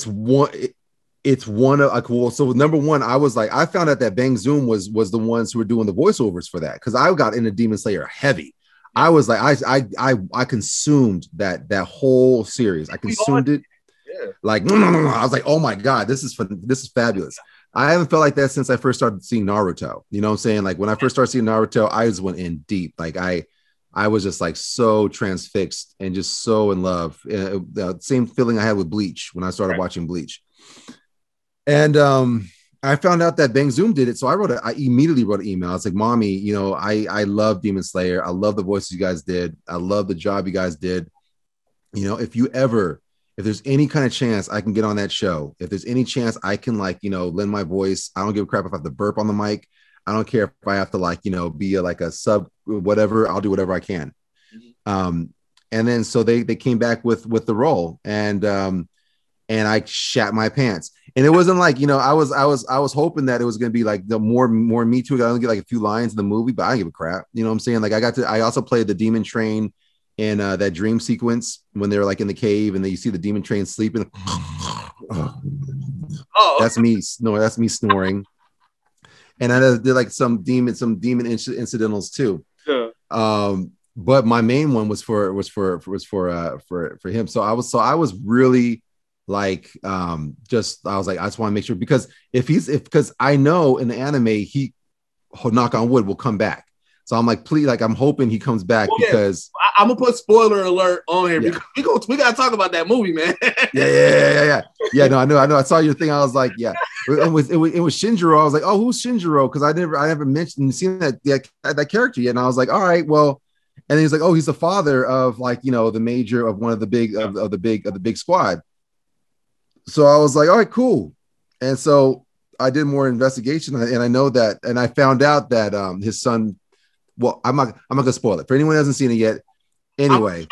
So number one, I was like, I found out that Bang Zoom was the ones who were doing the voiceovers for that, because I got into Demon Slayer heavy. I was like, I consumed that whole series. I consumed it. Yeah. Like, I was like, oh my God, this is fabulous. I haven't felt like that since I first started seeing Naruto. You know what I'm saying? Like when I first started seeing Naruto, I just went in deep. Like I was just like so transfixed and just so in love. The same feeling I had with Bleach when I started watching Bleach. And I found out that Bang Zoom did it. So I immediately wrote an email. I was like, Mommy, you know, I love Demon Slayer. I love the voices you guys did. I love the job you guys did. You know, if there's any kind of chance I can get on that show, if there's any chance I can, like, you know, lend my voice, I don't give a crap if I have to burp on the mic. I don't care if I have to, like, you know, be like a sub, whatever. I'll do whatever I can. And then so they came back with the role, and I shat my pants. And it wasn't like, you know, I was hoping that it was going to be like the more Me Too. I only get like a few lines in the movie, but I don't give a crap. You know what I'm saying? Like I also played the Demon Train in that dream sequence when they're like in the cave and then you see the Demon Train sleeping. Oh, that's me. No, that's me snoring. And I did like some demon incidentals too. Yeah. But my main one was for him. So I was really like, I was like, I just want to make sure, because because I know in the anime, he, knock on wood, will come back. So I'm like, please, like, I'm hoping he comes back, because I'm gonna put spoiler alert on here, because we gotta talk about that movie, man. Yeah. No, I know. I saw your thing. I was like, yeah. It was Shinjiro. I was like, oh, who's Shinjiro? Because I never mentioned seen that character yet. And I was like, all right, well. And he's like, oh, he's the father of, like, you know, the major of one of the big of the big squad. So I was like, all right, cool. And so I did more investigation, and I know that, and I found out that his son. Well, I'm not gonna spoil it for anyone who hasn't seen it yet. Anyway.